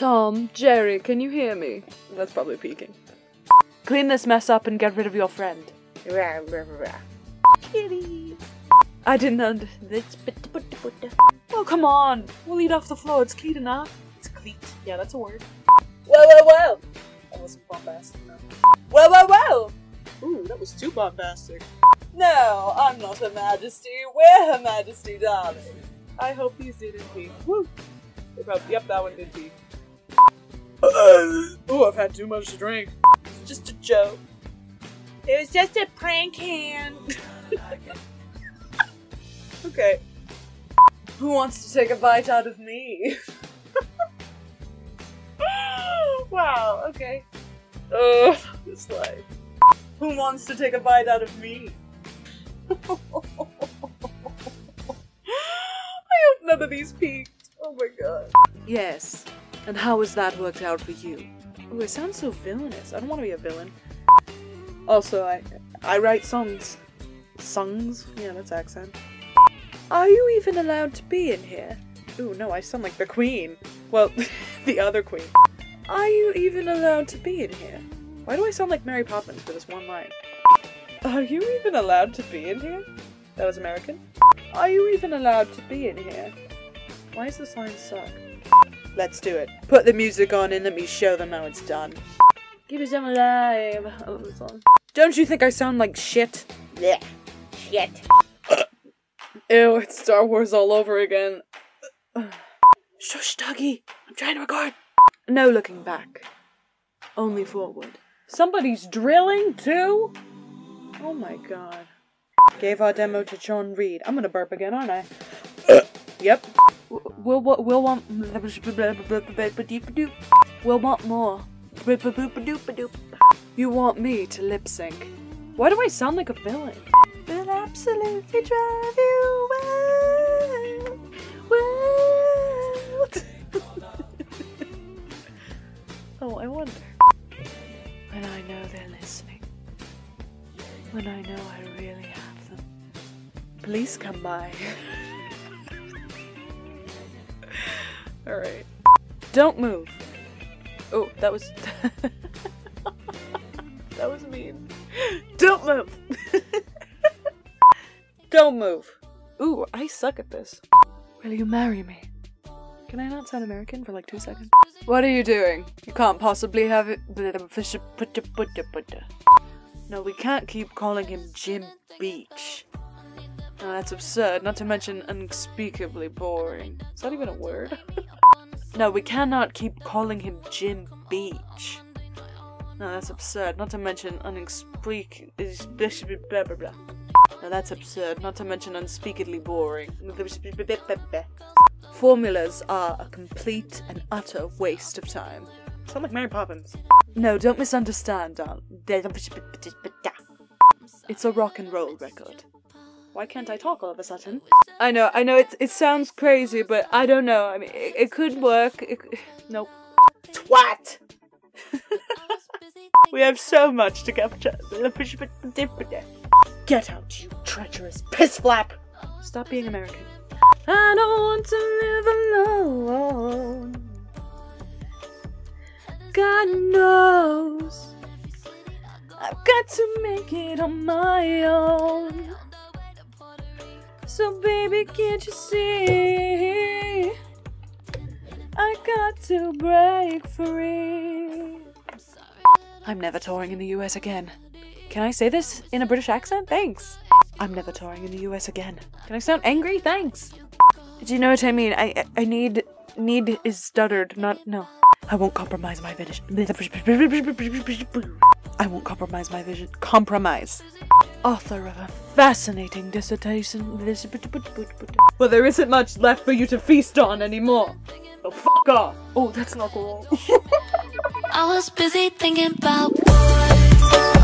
Tom, Jerry, can you hear me? That's probably peeking. Clean this mess up and get rid of your friend. Kitty. I didn't understand. Oh, come on. We'll eat off the floor. It's cleat enough. It's cleat. Yeah, that's a word. Whoa, whoa, whoa. That wasn't bombastic enough. Whoa, whoa, whoa. Ooh, that was too bombastic. No, I'm not Her Majesty. We're Her Majesty, darling. I hope these didn't peek. Woo. Yep, that one did peek. Ooh, I've had too much to drink. It's just a joke. It was just a prank hand. Okay. Who wants to take a bite out of me? Wow, okay. Ugh, this life. Who wants to take a bite out of me? I hope none of these peaked. Oh my god. Yes. And how has that worked out for you? Oh, it sounds so villainous. I don't want to be a villain. Also, I write songs. Songs? Yeah, that's accent. Are you even allowed to be in here? Ooh, no, I sound like the queen. Well, the other queen. Are you even allowed to be in here? Why do I sound like Mary Poppins for this one line? Are you even allowed to be in here? That was American. Are you even allowed to be in here? Why does this line suck? Let's do it. Put the music on and let me show them how it's done. Give us some alive. I love this song. Don't you think I sound like shit? Yeah. Shit. Ew, it's Star Wars all over again. Shush, doggy. I'm trying to record. No looking back. Only forward. Somebody's drilling too? Oh my god. Gave our demo to John Reed. I'm gonna burp again, aren't I? Yep. We'll want more. You want me to lip sync. Why do I sound like a villain? We'll absolutely drive you wild. Oh, I wonder. When I know they're listening. When I know I really have them. Please come by. Alright. Don't move. Oh, that was... That was mean. Don't move! Don't move. Ooh, I suck at this. Will you marry me? Can I not sound American for like 2 seconds? What are you doing? You can't possibly have it. No, we can't keep calling him Jim Beach. No, that's absurd, not to mention unspeakably boring. Is that even a word? No, we cannot keep calling him Jim Beach. No, that's absurd, not to mention unspeakably blah blah blah. No, that's absurd, not to mention unspeakably boring. Formulas are a complete and utter waste of time. Sound like Mary Poppins. No, don't misunderstand, darling. It's a rock and roll record. Why can't I talk all of a sudden? I know, it sounds crazy, but I don't know. I mean, it could work. Nope. Twat! We have so much to capture. Get out, you treacherous piss flap! Stop being American. I don't want to live alone. God knows I've got to make it on my own. So baby, can't you see I got to break free. I'm never touring in the US again. Can I say this in a British accent? Thanks. I'm never touring in the US again. Can I sound angry? Thanks. Do you know what I mean? I need is stuttered, not no. I won't compromise my vision. I won't compromise my vision. Compromise. Author of a fascinating dissertation. Well, there isn't much left for you to feast on anymore. So fuck off. Oh, that's not cool. I was busy thinking about boys.